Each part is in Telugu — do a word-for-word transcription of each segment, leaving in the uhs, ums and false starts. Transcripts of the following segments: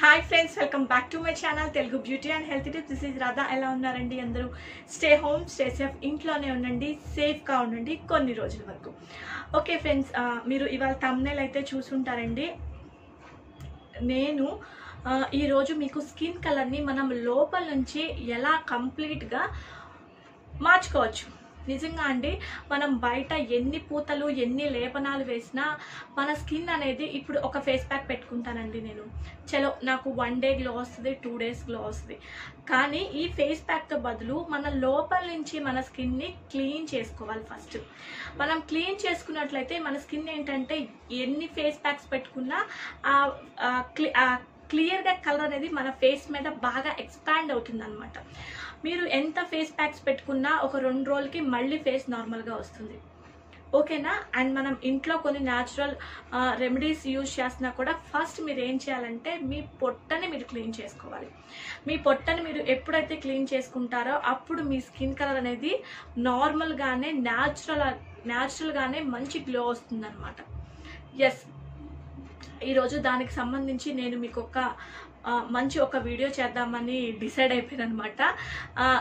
High friends welcome back to my channel Telugu beauty and health tips this is Radha ఎలా ఉన్నారండి అందరూ స్టే హోమ్ స్టే సేఫ్ ఇంట్లోనే ఉండండి సేఫ్ గా ఉండండి కొన్ని రోజుల వరకు ఓకే ఫ్రెండ్స్ మీరు ఇవాల్ థంబ్నెయిల్ అయితే చూసుంటారండి నేను ఈ రోజు మీకు స్కిన్ కలర్ ని మనం లోపల నుంచి ఎలా కంప్లీట్ గా మార్చుకోవచ్చు నిజంగా అండి మనం బయట ఎన్ని పూతలు ఎన్ని లేపనాలు వేసినా మన స్కిన్ అనేది ఇప్పుడు ఒక ఫేస్ ప్యాక్ పెట్టుకుంటానండి నేను చలో నాకు వన్ డే గ్లో వస్తుంది టూ డేస్ గ్లో వస్తుంది కానీ ఈ ఫేస్ ప్యాక్ తో బదులు మన లోపల నుంచి మన స్కిన్ ని క్లీన్ చేసుకోవాలి ఫస్ట్ మనం క్లీన్ చేసుకున్నట్లయితే మన స్కిన్ ఏంటంటే ఎన్ని ఫేస్ ప్యాక్స్ పెట్టుకున్నా ఆ క్లియర్ గా కలర్ అనేది మన ఫేస్ మీద బాగా ఎక్స్పాండ్ అవుతుందన్నమాట మీరు ఎంత ఫేస్ ప్యాక్స్ పెట్టుకున్నా ఒక రెండు రోజులకి మళ్ళీ ఫేస్ నార్మల్ గా వస్తుంది ఓకేనా అండ్ మనం ఇంట్లో కొన్ని న్యాచురల్ రెమెడీస్ యూజ్ చేసినా కూడా ఫస్ట్ మీరు ఏం చేయాలంటే మీ పొట్టని మీరు క్లీన్ చేసుకోవాలి మీ పొట్టని మీరు ఎప్పుడైతే క్లీన్ చేసుకుంటారో అప్పుడు మీ స్కిన్ కలర్ అనేది నార్మల్ గానే న్యాచురల్ న్యాచురల్ గానే మంచి గ్లో వస్తుందన్నమాట ఎస్ ఈ రోజు దానికి సంబంధించి నేను మీకు ఒక మంచి ఒక వీడియో చేద్దామని డిసైడ్ అయిపోయానన్నమాట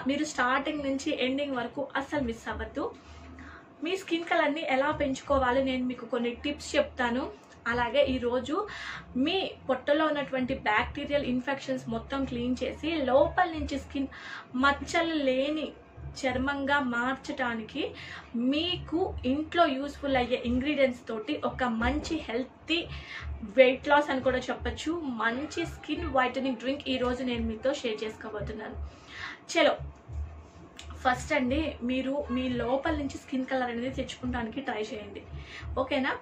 మీరు స్టార్టింగ్ నుంచి ఎండింగ్ వరకు అసలు మిస్ అవ్వద్దు మీ స్కిన్ కలర్ ని ఎలా పెంచుకోవాలో నేను మీకు కొన్ని టిప్స్ చెప్తాను అలాగే ఈ రోజు మీ పొట్టలో ఉన్నటువంటి బ్యాక్టీరియల్ ఇన్ఫెక్షన్స్ మొత్తం క్లీన్ చేసి లోపల నుంచి స్కిన్ మచ్చలు లేని చర్మంగా మార్చడానికి మీకు ఇంట్లో యూస్ఫుల్ అయ్యే ఇంగ్రీడియంట్స్ తోటి ఒక మంచి హెల్తీ వెయిట్ లాస్ అని కూడా చెప్పొచ్చు మంచి స్కిన్ వైటనింగ్ డ్రింక్ ఈ రోజు నేను మీతో షేర్ చేసుకోబోతున్నాను చలో ఫస్ట్ అండి మీరు మీ లోపల నుంచి స్కిన్ కలర్ అనేది తెచ్చుకోవడానికి ట్రై చేయండి ఓకేనా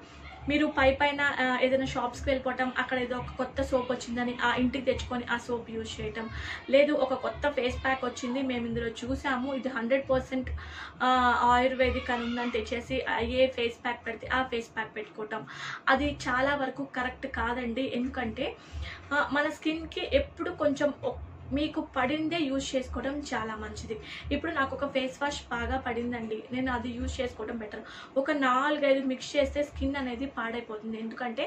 మీరు పై పైన ఏదైనా షాప్స్కి వెళ్ళిపోవటం అక్కడ ఏదో ఒక కొత్త సోప్ వచ్చిందని ఆ ఇంటికి తెచ్చుకొని ఆ సోప్ యూజ్ చేయటం లేదు ఒక కొత్త ఫేస్ ప్యాక్ వచ్చింది మేము ఇందులో చూసాము ఇది హండ్రెడ్ పర్సెంట్ ఆయుర్వేదిక్ అని ఉందని తెచ్చేసి ఏ ఫేస్ ప్యాక్ పెడితే ఆ ఫేస్ ప్యాక్ పెట్టుకోవటం అది చాలా వరకు కరెక్ట్ కాదండి ఎందుకంటే మన స్కిన్కి ఎప్పుడు కొంచెం మీకు పడిందే యూజ్ చేసుకోవడం చాలా మంచిది ఇప్పుడు నాకు ఒక ఫేస్ వాష్ బాగా పడిందండి నేను అది యూజ్ చేసుకోవడం బెటర్ ఒక నాలుగైదు మిక్స్ చేస్తే స్కిన్ అనేది పాడైపోతుంది ఎందుకంటే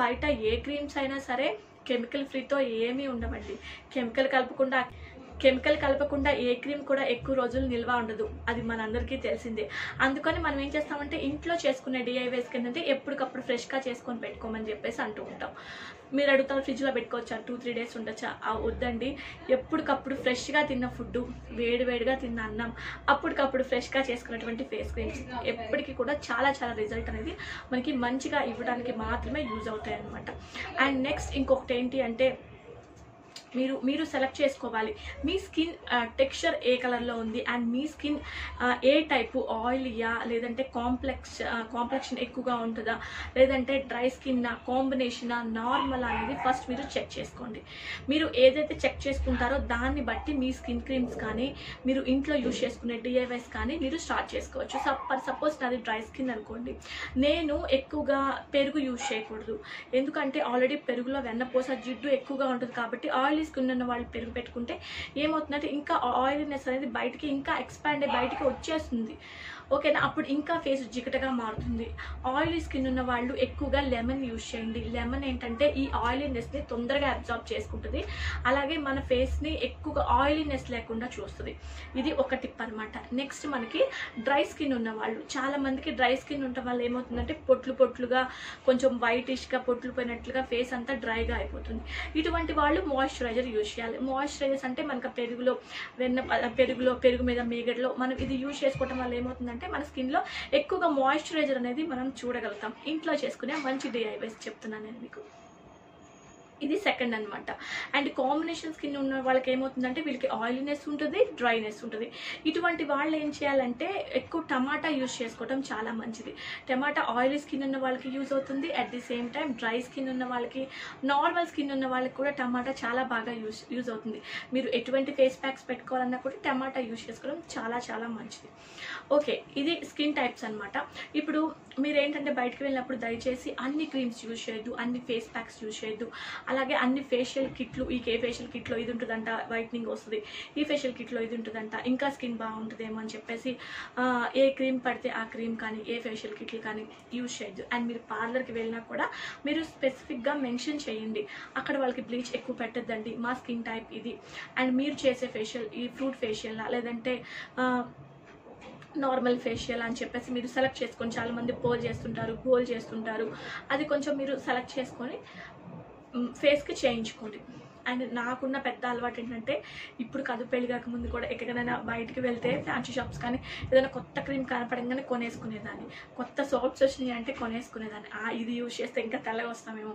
బయట ఏ క్రీమ్స్ అయినా సరే కెమికల్ ఫ్రీతో ఏమీ ఉండవండి కెమికల్ కలపకుండా కెమికల్ కలపకుండా ఏ క్రీమ్ కూడా ఎక్కువ రోజులు నిల్వ ఉండదు అది మనందరికీ తెలిసిందే అందుకని మనం ఏం చేస్తామంటే ఇంట్లో చేసుకునే డిఐవైస్ కిందంటే ఎప్పటికప్పుడు ఫ్రెష్గా చేసుకొని పెట్టుకోమని చెప్పేసి అంటూ ఉంటాం మీరు అడుగుతారు ఫ్రిడ్జ్లో పెట్టుకోవచ్చా టూ త్రీ డేస్ ఉండొచ్చా వద్దండి ఎప్పటికప్పుడు ఫ్రెష్గా తిన్న ఫుడ్ వేడివేడిగా తిన్న అన్నం అప్పటికప్పుడు ఫ్రెష్గా చేసుకున్నటువంటి ఫేస్ క్రీమ్స్ ఎప్పటికీ కూడా చాలా చాలా రిజల్ట్ అనేది మనకి మంచిగా ఇవ్వడానికి మాత్రమే యూజ్ అవుతాయి అన్నమాట అండ్ నెక్స్ట్ ఇంకొకటి ఏంటి అంటే మీరు మీరు సెలెక్ట్ చేసుకోవాలి మీ స్కిన్ టెక్స్చర్ ఏ కలర్లో ఉంది అండ్ మీ స్కిన్ ఏ టైపు ఆయిల్యా లేదంటే కాంప్లెక్స్ కాంప్లెక్షన్ ఎక్కువగా ఉంటుందా లేదంటే డ్రై స్కిన్ కాంబినేషనా నార్మల్ అనేది ఫస్ట్ మీరు చెక్ చేసుకోండి మీరు ఏదైతే చెక్ చేసుకుంటారో దాన్ని బట్టి మీ స్కిన్ క్రీమ్స్ కానీ మీరు ఇంట్లో యూజ్ చేసుకునే డిఐవైస్ కానీ మీరు స్టార్ట్ చేసుకోవచ్చు సప్పర్ సపోజ్ నాది డ్రై స్కిన్ అనుకోండి నేను ఎక్కువగా పెరుగు యూజ్ చేయకూడదు ఎందుకంటే ఆల్రెడీ పెరుగులో వెన్నపోస జిడ్డు ఎక్కువగా ఉంటుంది కాబట్టి ఆయిల్ స్కిన్ ఉన్న వాళ్ళు పెరుగు పెట్టుకుంటే ఏమవుతుందంటే ఇంకా ఆయిలీనెస్ అనేది బయటికి ఇంకా ఎక్స్పాండ్ అయ్యి బయటికి వచ్చేస్తుంది ఓకేనా అప్పుడు ఇంకా ఫేస్ జిగటగా మారుతుంది ఆయిలీ స్కిన్ ఉన్న వాళ్ళు ఎక్కువగా లెమన్ యూజ్ చేయండి లెమన్ ఏంటంటే ఈ ఆయిలీనెస్ని తొందరగా అబ్జార్బ్ చేసుకుంటుంది అలాగే మన ఫేస్ని ఎక్కువగా ఆయిలీనెస్ లేకుండా చూస్తుంది ఇది ఒక టిప్ అనమాట నెక్స్ట్ మనకి డ్రై స్కిన్ ఉన్న వాళ్ళు చాలా మందికి డ్రై స్కిన్ ఉండటం వల్ల ఏమవుతుందంటే పొట్లు పొట్లుగా కొంచెం వైటిష్గా పొట్లు పోయినట్లుగా ఫేస్ అంతా డ్రైగా అయిపోతుంది ఇటువంటి వాళ్ళు మాయిశ్చరైజర్ యూజ్ చేయాలి మాయిశ్చరైజర్స్ అంటే మనకు పెరుగులో వెన్న పెరుగులో పెరుగు మీద మేగడలో మనం ఇది యూజ్ చేసుకోవడం వల్ల ఏమవుతుందంటే అంటే మన స్కిన్లో ఎక్కువగా మాయిశ్చరైజర్ అనేది మనం చూడగలుగుతాం ఇంట్లో చేసుకునే మంచి డిఐవైస్ చెప్తున్నాను నేను మీకు ఇది సెకండ్ అనమాట అండ్ కాంబినేషన్ స్కిన్ ఉన్న వాళ్ళకి ఏమవుతుందంటే వీళ్ళకి ఆయిలీనెస్ ఉంటుంది డ్రైనెస్ ఉంటుంది ఇటువంటి వాళ్ళు ఏం చేయాలంటే ఎక్కువ టమాటా యూజ్ చేసుకోవడం చాలా మంచిది టమాటా ఆయిలీ స్కిన్ ఉన్న వాళ్ళకి యూజ్ అవుతుంది at the same time dry skin ఉన్న వాళ్ళకి నార్మల్ స్కిన్ ఉన్న వాళ్ళకి కూడా టమాటా చాలా బాగా యూజ్ యూజ్ అవుతుంది మీరు ఎటువంటి ఫేస్ ప్యాక్స్ పెట్టుకోవాలన్నా కూడా టమాటా యూజ్ చేసుకోవడం చాలా చాలా మంచిది ఓకే ఇది స్కిన్ టైప్స్ అనమాట ఇప్పుడు మీరు ఏంటంటే బయటకు వెళ్ళినప్పుడు దయచేసి అన్ని క్రీమ్స్ యూజ్ చేయొద్దు అన్ని ఫేస్ ప్యాక్స్ యూజ్ చేయొద్దు అలాగే అన్ని ఫేషియల్ కిట్లు ఈ కే ఫేషియల్ కిట్లో ఇది ఉంటదంట వైట్నింగ్ వస్తుంది ఈ ఫేషియల్ కిట్లో ఇది ఉంటదంట ఇంకా స్కిన్ బాగుంటదేమో అని చెప్పేసి ఏ క్రీమ్ పడితే ఆ క్రీమ్ కానీ ఏ ఫేషియల్ కిట్లు కానీ యూజ్ చేయొద్దు. అండ్ మీరు పార్లర్కి వెళ్ళినా కూడా మీరు స్పెసిఫిక్గా మెన్షన్ చేయండి అక్కడ వాళ్ళకి బ్లీచ్ ఎక్కువ పెట్టద్దండి మా స్కిన్ టైప్ ఇది అండ్ మీరు చేసే ఫేషియల్ ఈ ఫ్రూట్ ఫేషియల్ లేదంటే నార్మల్ ఫేషియల్ అని చెప్పేసి మీరు సెలెక్ట్ చేసుకొని చాలామంది పోల్ చేస్తుంటారు గోల్ చేస్తుంటారు అది కొంచెం మీరు సెలెక్ట్ చేసుకొని ఫేస్కి చేయించుకోండి. అండ్ నాకున్న పెద్ద అలవాటు ఏంటంటే ఇప్పుడు కాదు పెళ్లి కాకముందు కూడా ఎక్కడికైనా బయటికి వెళ్తే ఫ్యాన్సీ షాప్స్ కానీ ఏదైనా కొత్త క్రీమ్ కనపడంగానే కొనేసుకునేదాన్ని కొత్త సోప్స్ వచ్చినాయి అంటే కొనేసుకునేదాన్ని ఆ ఇది యూజ్ చేస్తే ఇంకా తెల్లగా వస్తామేమో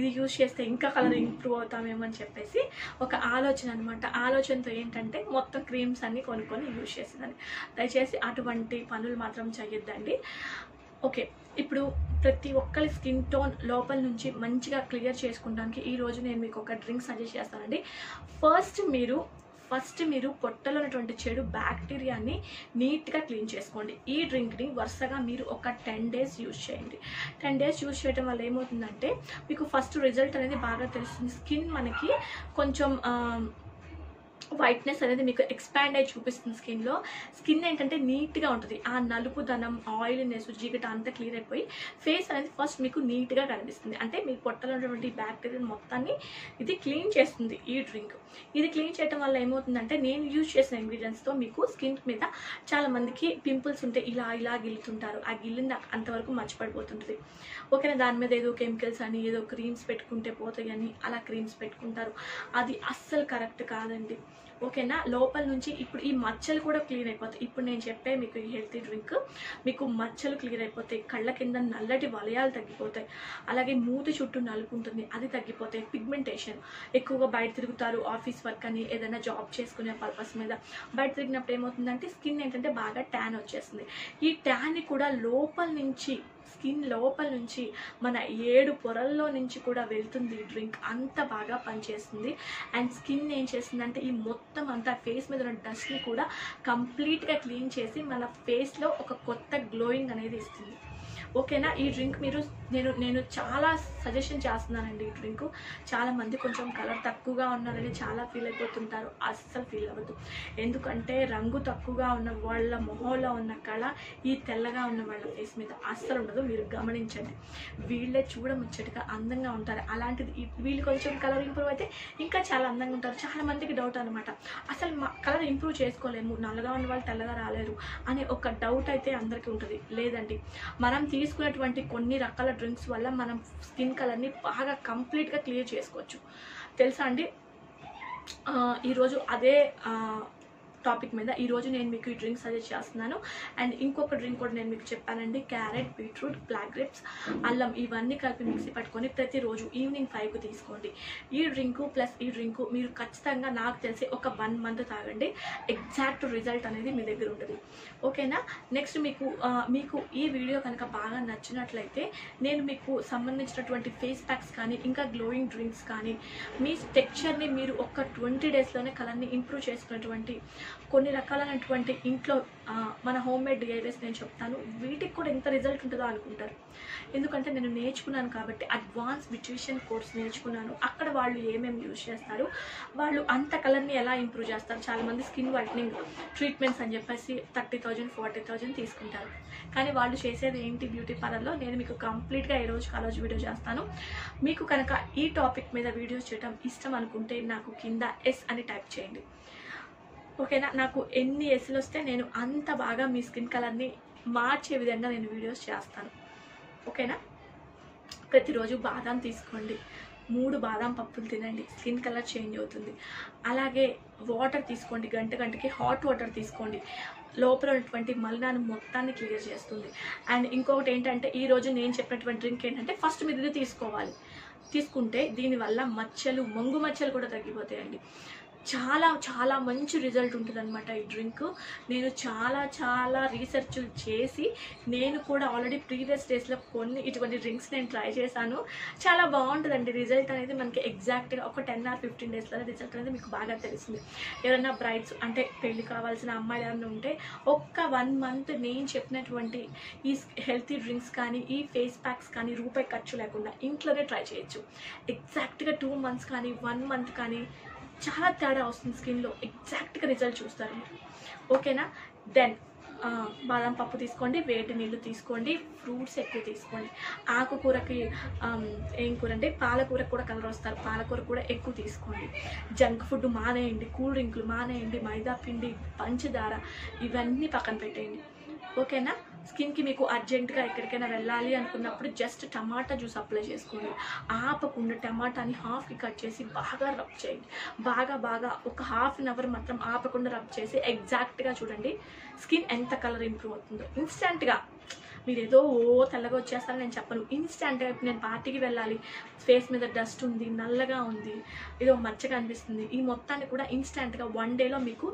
ఇది యూజ్ చేస్తే ఇంకా కలర్ ఇంప్రూవ్ అవుతామేమో అని చెప్పేసి ఒక ఆలోచన అనమాట. ఆలోచనతో ఏంటంటే మొత్తం క్రీమ్స్ అన్ని కొనుక్కొని యూజ్ చేసేదాన్ని. దయచేసి అటువంటి పనులు మాత్రం చేయొద్దండి. ఓకే ఇప్పుడు ప్రతి ఒక్కరి స్కిన్ టోన్ లోపల నుంచి మంచిగా క్లియర్ చేసుకోవడానికి ఈరోజు నేను మీకు ఒక డ్రింక్ సజెస్ట్ చేస్తానండి. ఫస్ట్ మీరు ఫస్ట్ మీరు పొట్టలో ఉన్నటువంటి చెడు బ్యాక్టీరియాని నీట్గా క్లీన్ చేసుకోండి. ఈ డ్రింక్ని వరుసగా మీరు ఒక టెన్ డేస్ యూజ్ చేయండి. టెన్ డేస్ యూజ్ చేయడం వల్ల ఏమవుతుందంటే మీకు ఫస్ట్ రిజల్ట్ అనేది బాగా తెలుస్తుంది. స్కిన్ మనకి కొంచెం వైట్నెస్ అనేది మీకు ఎక్స్పాండ్ అయ్యి చూపిస్తుంది. స్కిన్లో స్కిన్ ఏంటంటే నీట్గా ఉంటుంది. ఆ నలుపు ధనం ఆయిల్నెస్ జిగట అంతా క్లియర్ అయిపోయి ఫేస్ అనేది ఫస్ట్ మీకు నీట్గా కనిపిస్తుంది. అంటే మీ పొట్టలో ఉన్నటువంటి బ్యాక్టీరియా మొత్తాన్ని ఇది క్లీన్ చేస్తుంది ఈ డ్రింక్. ఇది క్లీన్ చేయడం వల్ల ఏమవుతుందంటే నేను యూజ్ చేసిన ఇంగ్రీడియంట్స్తో మీకు స్కిన్ మీద చాలామందికి పింపుల్స్ ఉంటే ఇలా ఇలా గిల్లుతుంటారు ఆ గిల్లింది అంతవరకు మర్చిపడిపోతుంటుంది. ఓకేనా దాని మీద ఏదో కెమికల్స్ అని ఏదో క్రీమ్స్ పెట్టుకుంటే పోతాయి అని అలా క్రీమ్స్ పెట్టుకుంటారు. అది అస్సలు కరెక్ట్ కాదండి. ఓకేనా లోపల నుంచి ఇప్పుడు ఈ మచ్చలు కూడా క్లీన్ అయిపోతాయి. ఇప్పుడు నేను చెప్పే మీకు ఈ హెల్తీ డ్రింక్ మీకు మచ్చలు క్లియర్ అయిపోతాయి, కళ్ళ కింద నల్లటి వలయాలు తగ్గిపోతాయి, అలాగే మూతి చుట్టూ నలుపు ఉంటుంది అది తగ్గిపోతాయి, పిగ్మెంటేషన్ ఎక్కువగా బయట తిరుగుతారు ఆఫీస్ వర్క్ అని ఏదైనా జాబ్ చేసుకునే పర్పస్ మీద బయట తిరిగినప్పుడు ఏమవుతుందంటే స్కిన్ ఏంటంటే బాగా ట్యాన్ వచ్చేస్తుంది. ఈ ట్యాన్ని కూడా లోపల నుంచి స్కిన్ లోపల నుంచి మన ఏడు పొరల్లో నుంచి కూడా వెళ్తుంది ఈ డ్రింక్. అంత బాగా పనిచేస్తుంది. అండ్ స్కిన్ ఏం చేస్తుందంటే ఈ మొత్తం అంతా ఫేస్ మీద ఉన్న డస్ట్ని కూడా కంప్లీట్గా క్లీన్ చేసి మన ఫేస్లో ఒక కొత్త గ్లోయింగ్ అనేది ఇస్తుంది. ఓకేనా ఈ డ్రింక్ మీరు నేను నేను చాలా సజెషన్ చేస్తున్నానండి. ఈ డ్రింక్ చాలామంది కొంచెం కలర్ తక్కువగా ఉన్నారని చాలా ఫీల్ అయిపోతుంటారు. అస్సలు ఫీల్ అవ్వద్దు. ఎందుకంటే రంగు తక్కువగా ఉన్న వాళ్ళ మొహంలో ఉన్న కళ ఈ తెల్లగా ఉన్న వాళ్ళ ఫేస్ మీద అస్సలు ఉండదు. మీరు గమనించండి వీళ్ళే చూడముచ్చటగా అందంగా ఉంటారు. అలాంటిది వీళ్ళు కొంచెం కలర్ ఇంప్రూవ్ అయితే ఇంకా చాలా అందంగా ఉంటారు. చాలామందికి డౌట్ అనమాట అసలు కలర్ ఇంప్రూవ్ చేసుకోలేము నల్లగా ఉన్న వాళ్ళు తెల్లగా రాలేరు అనే ఒక డౌట్ అయితే అందరికీ ఉంటుంది. లేదండి మనం తీసుకున్నటువంటి కొన్ని రకాల డ్రింక్స్ వల్ల మనం స్కిన్ కలర్ని బాగా కంప్లీట్గా క్లియర్ చేసుకోవచ్చు తెలుసా అండి. ఈరోజు అదే టాపిక్ మీద ఈరోజు నేను మీకు ఈ డ్రింక్ సజెస్ట్ చేస్తున్నాను. అండ్ ఇంకొక డ్రింక్ కూడా నేను మీకు చెప్పానండి. క్యారెట్, బీట్రూట్, బ్లాక్ గ్రేప్స్, అల్లం ఇవన్నీ కలిపి మిక్సీ పట్టుకొని ప్రతిరోజు ఈవినింగ్ ఫైవ్కి తీసుకోండి. ఈ డ్రింకు ప్లస్ ఈ డ్రింకు మీరు ఖచ్చితంగా నాకు తెలిసి ఒక వన్ మంత్ తాగండి. ఎగ్జాక్ట్ రిజల్ట్ అనేది మీ దగ్గర ఉంటుంది. ఓకేనా నెక్స్ట్ మీకు మీకు ఈ వీడియో కనుక బాగా నచ్చినట్లయితే నేను మీకు సంబంధించినటువంటి ఫేస్ ప్యాక్స్ కానీ ఇంకా గ్లోయింగ్ డ్రింక్స్ కానీ మీ టెక్స్చర్ని మీరు ఒక ట్వంటీ డేస్లోనే కలర్ని ఇంప్రూవ్ చేసుకున్నటువంటి కొన్ని రకాలైనటువంటి ఇంట్లో మన హోమ్ మేడ్ డిఐవైస్ నేను చెప్తాను. వీటికి కూడా ఎంత రిజల్ట్ ఉంటుందో అనుకుంటారు. ఎందుకంటే నేను నేర్చుకున్నాను కాబట్టి అడ్వాన్స్ న్యూట్రిషన్ కోర్స్ నేర్చుకున్నాను. అక్కడ వాళ్ళు ఏమేమి యూజ్ చేస్తారు, వాళ్ళు అంత కలర్ని ఎలా ఇంప్రూవ్ చేస్తారు. చాలామంది స్కిన్ వైట్నింగ్ ట్రీట్మెంట్స్ అని చెప్పేసి థర్టీ థౌజండ్ ఫార్టీ థౌజండ్ తీసుకుంటారు. కానీ వాళ్ళు చేసేది ఏంటి బ్యూటీ పార్లర్లో. నేను మీకు కంప్లీట్గా ఈ రోజు కాలేజ్ వీడియో చేస్తాను. మీకు కనుక ఈ టాపిక్ మీద వీడియోస్ చేయడం ఇష్టం అనుకుంటే నాకు కింద ఎస్ అని టైప్ చేయండి. ఓకేనా నాకు ఎన్ని ఎస్లు వస్తే నేను అంత బాగా మీ స్కిన్ కలర్ని మార్చే విధంగా నేను వీడియోస్ చేస్తాను. ఓకేనా ప్రతిరోజు బాదాం తీసుకోండి, మూడు బాదాం పప్పులు తినండి, స్కిన్ కలర్ చేంజ్ అవుతుంది. అలాగే వాటర్ తీసుకోండి, గంట గంటకి హాట్ వాటర్ తీసుకోండి, లోపల ఉన్నటువంటి మలినాన్ని మొత్తాన్ని క్లియర్ చేస్తుంది. అండ్ ఇంకొకటి ఏంటంటే ఈరోజు నేను చెప్పినటువంటి డ్రింక్ ఏంటంటే ఫస్ట్ మీరు ఇది తీసుకోవాలి. తీసుకుంటే దీనివల్ల మచ్చలు, మంగు మచ్చలు కూడా తగ్గిపోతాయండి. చాలా చాలా మంచి రిజల్ట్ ఉంటుందన్నమాట ఈ డ్రింక్. నేను చాలా చాలా రీసెర్చ్ చేసి నేను కూడా ఆల్రెడీ ప్రీవియస్ డేస్లో కొన్ని ఇటువంటి డ్రింక్స్ నేను ట్రై చేశాను. చాలా బాగుంటుందండి రిజల్ట్ అనేది. మనకి ఎగ్జాక్ట్గా ఒక టెన్ ఆర్ ఫిఫ్టీన్ డేస్లో రిజల్ట్ అనేది మీకు బాగా తెలుస్తుంది. ఎవరైనా బ్రైడ్స్ అంటే పెళ్లి కావాల్సిన అమ్మాయిలు ఏమైనా ఉంటే ఒక్క వన్ మంత్ నేను చెప్పినటువంటి ఈ హెల్తీ డ్రింక్స్ కానీ ఈ ఫేస్ ప్యాక్స్ కానీ రూపాయి ఖర్చు లేకుండా ఇంట్లోనే ట్రై చేయొచ్చు. ఎగ్జాక్ట్గా టూ మంత్స్ కానీ వన్ మంత్ కానీ చాలా తేడా వస్తుంది స్కిన్లో. ఎగ్జాక్ట్గా రిజల్ట్ చూస్తారు మీరు. ఓకేనా? దెన్ బాదం పప్పు తీసుకోండి, వేడి నీళ్ళు తీసుకోండి, ఫ్రూట్స్ ఎక్కువ తీసుకోండి. ఆకుకూరకి ఏం కూర అంటే పాలకూరకు కూడా కలర్ వస్తారు, పాలకూర కూడా ఎక్కువ తీసుకోండి. జంక్ ఫుడ్ మానేయండి, కూల్ డ్రింకులు మానేయండి, మైదా పిండి, పంచదార ఇవన్నీ పక్కన పెట్టేయండి. ఓకేనా? స్కిన్కి మీకు అర్జెంటుగా ఎక్కడికైనా వెళ్ళాలి అనుకున్నప్పుడు జస్ట్ టమాటా జ్యూస్ అప్లై చేసుకోండి. ఆపకుండా టమాటాని హాఫ్కి కట్ చేసి బాగా రబ్ చేయండి. బాగా బాగా ఒక హాఫ్ అన్ అవర్ మాత్రం ఆపకుండా రబ్ చేసి ఎగ్జాక్ట్గా చూడండి స్కిన్ ఎంత కలర్ ఇంప్రూవ్ అవుతుందో. ఇన్స్టెంట్గా మీరు ఏదో ఓ తెల్లగా వచ్చేస్తారని నేను చెప్పను. ఇన్స్టెంట్గా ఇప్పుడు నేను పార్టీకి వెళ్ళాలి, ఫేస్ మీద డస్ట్ ఉంది, నల్లగా ఉంది, ఏదో మచ్చగా అనిపిస్తుంది, ఈ మొత్తాన్ని కూడా ఇన్స్టెంట్గా వన్ డేలో మీకు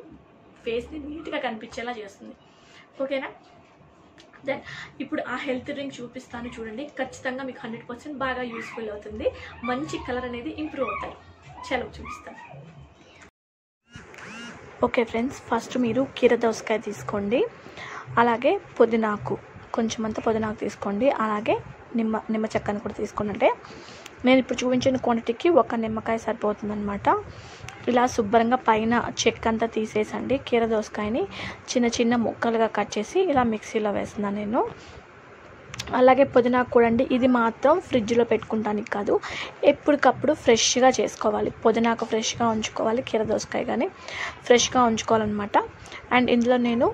ఫేస్ని నీట్గా కనిపించేలా చేస్తుంది. ఓకేనా? దెన్ ఇప్పుడు ఆ హెల్త్ డ్రింక్ చూపిస్తాను చూడండి. ఖచ్చితంగా మీకు హండ్రెడ్ పర్సెంట్ బాగా యూస్ఫుల్ అవుతుంది. మంచి కలర్ అనేది ఇంప్రూవ్ అవుతాయి. చలో చూపిస్తాను. ఓకే ఫ్రెండ్స్, ఫస్ట్ మీరు కీర దోసకాయ తీసుకోండి, అలాగే పుదీనాకు కొంచెం అంతా పుదీనాకు తీసుకోండి, అలాగే నిమ్మ నిమ్మ చెక్కను కూడా తీసుకోండి. అంటే నేను ఇప్పుడు చూపించిన క్వాంటిటీకి ఒక నిమ్మకాయ సరిపోతుందన్నమాట. ఇలా శుభ్రంగా పైన చెక్క అంతా తీసేసండి. కీర దోసకాయని చిన్న చిన్న ముక్కలుగా కట్ చేసి ఇలా మిక్సీలో వేస్తున్నాను నేను. అలాగే పుదీనాకు కూడా అండి, ఇది మాత్రం ఫ్రిడ్జ్లో పెట్టుకుంటానికి కాదు, ఎప్పటికప్పుడు ఫ్రెష్గా చేసుకోవాలి. పుదీనాకు ఫ్రెష్గా ఉంచుకోవాలి, కీర దోసకాయ కానీ ఫ్రెష్గా ఉంచుకోవాలన్నమాట. అండ్ ఇందులో నేను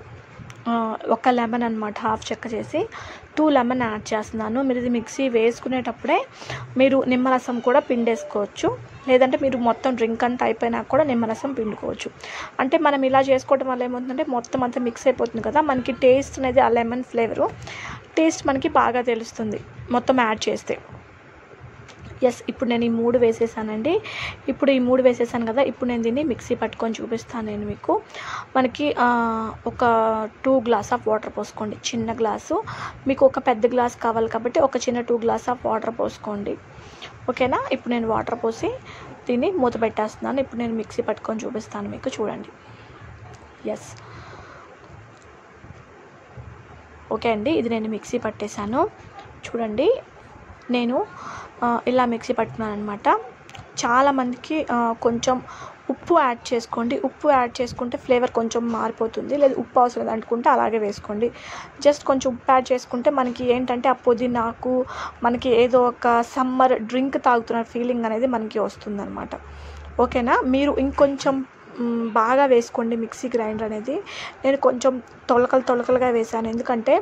ఒక లెమన్ అనమాట హాఫ్ చెక్క చేసి టూ లెమన్ యాడ్ చేస్తున్నాను. మీరు ఇది మిక్సీ వేసుకునేటప్పుడే మీరు నిమ్మరసం కూడా పిండేసుకోవచ్చు, లేదంటే మీరు మొత్తం డ్రింక్ అంతా అయిపోయినా కూడా నిమ్మరసం పిండుకోవచ్చు. అంటే మనం ఇలా చేసుకోవడం వల్ల ఏమవుతుందంటే మొత్తం అంతా మిక్స్ అయిపోతుంది కదా, మనకి టేస్ట్ అనేది ఆ లెమన్ ఫ్లేవరు టేస్ట్ మనకి బాగా తెలుస్తుంది మొత్తం యాడ్ చేస్తే. ఎస్, ఇప్పుడు నేను ఈ మూడు వేసేసానండి. ఇప్పుడు ఈ మూడు వేసేసాను కదా, ఇప్పుడు నేను దీన్ని మిక్సీ పట్టుకొని చూపిస్తాను నేను మీకు. మనకి ఒక టూ గ్లాస్ ఆఫ్ వాటర్ పోసుకోండి, చిన్న గ్లాసు. మీకు ఒక పెద్ద గ్లాస్ కావాలి కాబట్టి ఒక చిన్న టూ గ్లాస్ ఆఫ్ వాటర్ పోసుకోండి. ఓకేనా? ఇప్పుడు నేను వాటర్ పోసి దీన్ని మూత పెట్టేస్తున్నాను. ఇప్పుడు నేను మిక్సీ పట్టుకొని చూపిస్తాను మీకు, చూడండి. ఎస్, ఓకే అండి. ఇది నేను మిక్సీ పట్టేశాను చూడండి. నేను ఇలా మిక్సీ పట్టుకున్నాను అనమాట. చాలామందికి కొంచెం ఉప్పు యాడ్ చేసుకోండి, ఉప్పు యాడ్ చేసుకుంటే ఫ్లేవర్ కొంచెం మారిపోతుంది. లేదు ఉప్పు అవసరం లేదు అనుకుంటే అలాగే వేసుకోండి. జస్ట్ కొంచెం ఉప్పు యాడ్ చేసుకుంటే మనకి ఏంటంటే ఆ పుదీనాకు మనకి ఏదో ఒక సమ్మర్ డ్రింక్ తాగుతున్న ఫీలింగ్ అనేది మనకి వస్తుంది అనమాట. ఓకేనా? మీరు ఇంకొంచెం బాగా వేసుకోండి మిక్సీ గ్రైండర్ అనేది. నేను కొంచెం తొలకలు తొలకలుగా వేసాను, ఎందుకంటే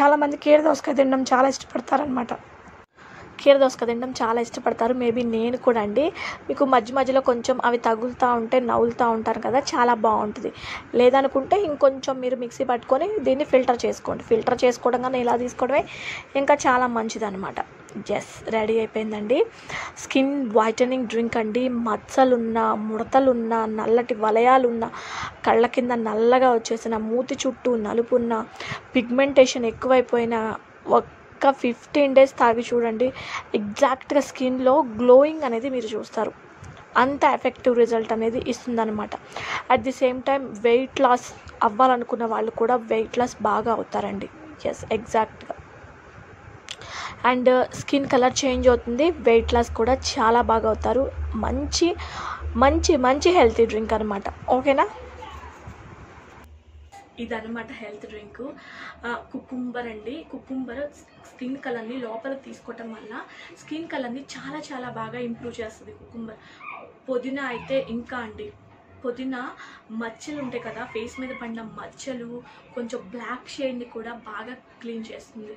చాలామంది కీర దోసకాయ తినడం చాలా ఇష్టపడతారనమాట. కీర దోసకాయ తినడం చాలా ఇష్టపడతారు, మేబీ నేను కూడా అండి. మీకు మధ్య మధ్యలో కొంచెం అవి తగులుతూ ఉంటే నవ్వులుతూ ఉంటారు కదా, చాలా బాగుంటుంది. లేదనుకుంటే ఇంకొంచెం మీరు మిక్సీ పట్టుకొని దీన్ని ఫిల్టర్ చేసుకోండి. ఫిల్టర్ చేసుకోవడం కానీ ఇలా తీసుకోవడమే ఇంకా చాలా మంచిదన్నమాట. జస్, రెడీ అయిపోయిందండి స్కిన్ వైటనింగ్ డ్రింక్ అండి. మచ్చలున్న, ముడతలున్న, నల్లటి వలయాలున్న, కళ్ళ కింద నల్లగా వచ్చేసిన, మూతి చుట్టూ నలుపున్న, పిగ్మెంటేషన్ ఎక్కువైపోయిన ఒక్క ఫిఫ్టీన్ డేస్ తాగి చూడండి. ఎగ్జాక్ట్గా స్కిన్లో గ్లోయింగ్ అనేది మీరు చూస్తారు. అంత ఎఫెక్టివ్ రిజల్ట్ అనేది ఇస్తుందన్నమాట. At the same time weight loss అవ్వాలనుకున్న వాళ్ళు కూడా వెయిట్ లాస్ బాగా అవుతారండి. ఎస్, ఎగ్జాక్ట్గా. అండ్ స్కిన్ కలర్ చేంజ్ అవుతుంది, వెయిట్ లాస్ కూడా చాలా బాగా అవుతారు. మంచి మంచి మంచి హెల్తీ డ్రింక్ అనమాట. ఓకేనా? ఇదన్నమాట హెల్త్ డ్రింక్. కుకుంబర్ అండి. కుకుంబర్ స్కిన్ కలర్ని లోపల తీసుకోవటం వల్ల స్కిన్ కలర్ని చాలా చాలా బాగా ఇంప్రూవ్ చేస్తుంది కుకుంబర్. పుదీనా అయితే ఇంకా అండి, పుదీనా మచ్చలు ఉంటాయి కదా ఫేస్ మీద పడిన మచ్చలు, కొంచెం బ్లాక్ షేడ్ని కూడా బాగా క్లీన్ చేస్తుంది.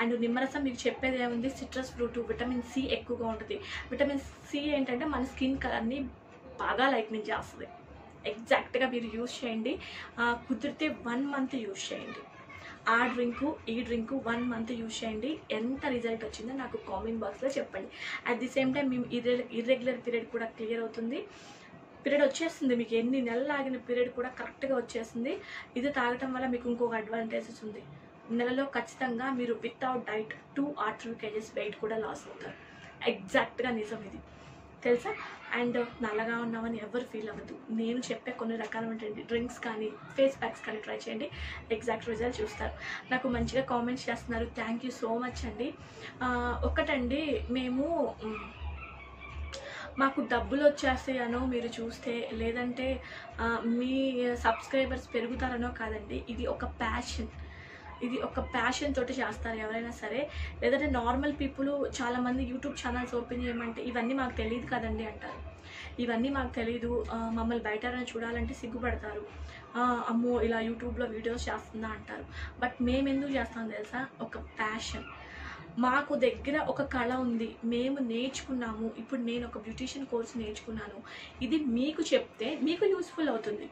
అండ్ నిమ్మరసం మీకు చెప్పేది ఏముంది, సిట్రస్ ఫ్రూట్, విటమిన్ సి ఎక్కువగా ఉంటుంది. విటమిన్ సి ఏంటంటే మన స్కిన్ కలర్ని బాగా లైట్నింగ్ చేస్తుంది. ఎగ్జాక్ట్గా మీరు యూజ్ చేయండి. కుదిరితే వన్ మంత్ యూజ్ చేయండి. ఆ డ్రింకు ఈ డ్రింకు వన్ మంత్ యూజ్ చేయండి. ఎంత రిజల్ట్ వచ్చిందో నాకు కామెంట్ బాక్స్లో చెప్పండి. అట్ ది సేమ్ టైం మేము ఇర్రె ఇర్రెగ్యులర్ పీరియడ్ కూడా క్లియర్ అవుతుంది. పీరియడ్ వచ్చేస్తుంది మీకు ఎన్ని నెలలు ఆగిన పీరియడ్ కూడా కరెక్ట్ గా వచ్చేస్తుంది। ఇది తాగడం వల్ల మీకు ఇంకొక అడ్వాంటేజెస్ ఉంది, నెలలో ఖచ్చితంగా మీరు without diet two or three KGs weight కూడా లాస్ అవుతారు। ఎగ్జాక్ట్గా నిజం ఇది తెలుసా। అండ్ నల్లగా ఉన్నామని ఎవరు ఫీల్ అవ్వద్దు, నేను చెప్పే కొన్ని రకాలైనటువంటి డ్రింక్స్ కానీ ఫేస్ ప్యాక్స్ కానీ ట్రై చేయండి, ఎగ్జాక్ట్ రిజల్ట్ చూస్తారు। నాకు మంచిగా కామెంట్స్ చేస్తున్నారు, థ్యాంక్ యూ సో మచ్ అండి। ఒక్కటండి, మేము మాకు డబ్బులు వచ్చేస్తాయనో మీరు చూస్తే, లేదంటే మీ సబ్స్క్రైబర్స్ పెరుగుతారనో కాదండి, ఇది ఒక ప్యాషన్, ఇది ఒక ప్యాషన్ తోటి చేస్తారు ఎవరైనా సరే। లేదంటే నార్మల్ పీపుల్ చాలామంది యూట్యూబ్ ఛానల్స్ ఓపెన్ చేయమంటే ఇవన్నీ మాకు తెలియదు కదండి అంటారు, ఇవన్నీ మాకు తెలీదు, మమ్మల్ని బయట చూడాలంటే సిగ్గుపడతారు, అమ్మో ఇలా యూట్యూబ్లో వీడియోస్ చేస్తుందా అంటారు। బట్ మేము ఎందుకు చేస్తాం తెలుసా, ఒక ప్యాషన్, మాకు దగ్గర ఒక కళ ఉంది, మేము నేర్చుకున్నాము, ఇప్పుడు నేను ఒక బ్యూటీషియన్ కోర్స్ నేర్చుకున్నాను, ఇది మీకు చెప్తే మీకు యూస్ఫుల్ అవుతుంది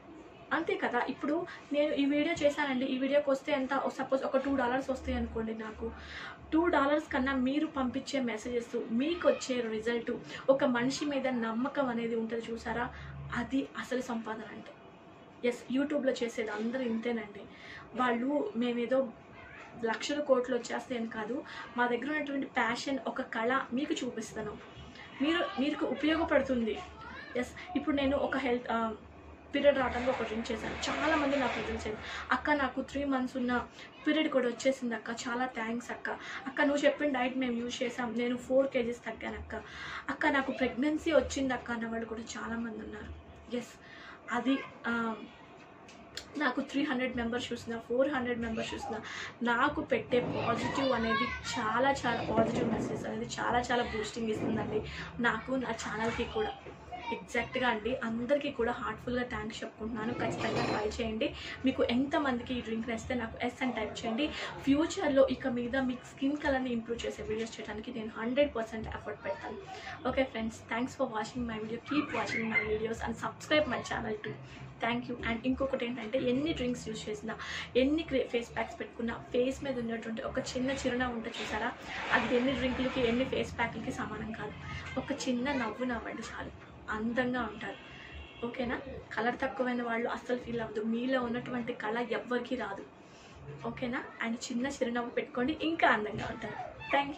అంతే కదా। ఇప్పుడు నేను ఈ వీడియో చేశానండి, ఈ వీడియోకి వస్తే ఎంత సపోజ్ ఒక టూ డాలర్స్ వస్తాయి అనుకోండి, నాకు టూ డాలర్స్ కన్నా మీరు పంపించే మెసేజెస్, మీకు వచ్చే రిజల్ట్, ఒక మనిషి మీద నమ్మకం అనేది ఉంటుంది చూసారా, అది అసలు సంపాదన అంటే। ఎస్, యూట్యూబ్లో చేసేది అందరూ ఇంతేనండి, వాళ్ళు మేమేదో లక్షల కోట్లు వచ్చేస్తే అని కాదు, మా దగ్గర ఉన్నటువంటి ప్యాషన్ ఒక కళ మీకు చూపిస్తాను, మీరు మీకు ఉపయోగపడుతుంది। ఎస్, ఇప్పుడు నేను ఒక హెల్త్ పీరియడ్ రావడంలో ఒక డ్రింక్ చేశాను, చాలామంది నాకు రిజల్ట్ చేశారు, అక్క నాకు త్రీ మంత్స్ ఉన్న పీరియడ్ కూడా వచ్చేసింది అక్క, చాలా థ్యాంక్స్ అక్క, అక్క నువ్వు చెప్పిన డైట్ మేము యూజ్ చేసాం, నేను ఫోర్ కేజీస్ తగ్గాను అక్క, అక్క నాకు ప్రెగ్నెన్సీ వచ్చింది అక్క అన్నవాళ్ళు కూడా చాలామంది ఉన్నారు। ఎస్, అది నాకు త్రీ హండ్రెడ్ మెంబర్స్ చూసిన ఫోర్ హండ్రెడ్ మెంబర్స్ చూసిన నాకు పెట్టే పాజిటివ్ అనేది చాలా చాలా పాజిటివ్ మెసేజ్ అనేది చాలా చాలా బూస్టింగ్ ఇస్తుందండి నాకు, నా ఛానల్కి కూడా। ఎగ్జాక్ట్గా అండి, అందరికీ కూడా హార్ట్ఫుల్గా థ్యాంక్స్ చెప్పుకుంటున్నాను, ఖచ్చితంగా ట్రై చేయండి। మీకు ఎంతమందికి ఈ డ్రింక్ నచ్చితే నాకు ఎస్ అని టైప్ చేయండి, ఫ్యూచర్లో ఇక మీద మీకు స్కిన్ కలర్ని ఇంప్రూవ్ చేసే వీడియోస్ చేయడానికి నేను హండ్రెడ్ పర్సెంట్ ఎఫర్ట్ పెడతాను। Okay friends, thanks for watching my video, keep watching my videos and subscribe my channel too, thank you. And ఇంకొకటి ఏంటంటే, ఎన్ని డ్రింక్స్ యూజ్ చేసినా, ఎన్ని ఫేస్ ప్యాక్స్ పెట్టుకున్నా, ఫేస్ మీద ఉన్నటువంటి ఒక చిన్న చిరునవ్వు ఉంటే చూసారా, అది ఎన్ని డ్రింకులకి ఎన్ని ఫేస్ ప్యాక్లకి సమానం కాదు, ఒక చిన్న నవ్వు నవ్వండి చాలు, అందంగా ఉంటారు ఓకేనా। కలర్ తక్కువైన వాళ్ళు అస్సలు ఫీల్ అవ్వదు, మీలో ఉన్నటువంటి కళ ఎవ్వరికీ రాదు ఓకేనా। అండ్ చిన్న చిరునవ్వు పెట్టుకోండి, ఇంకా అందంగా ఉంటారు, థ్యాంక్ యూ।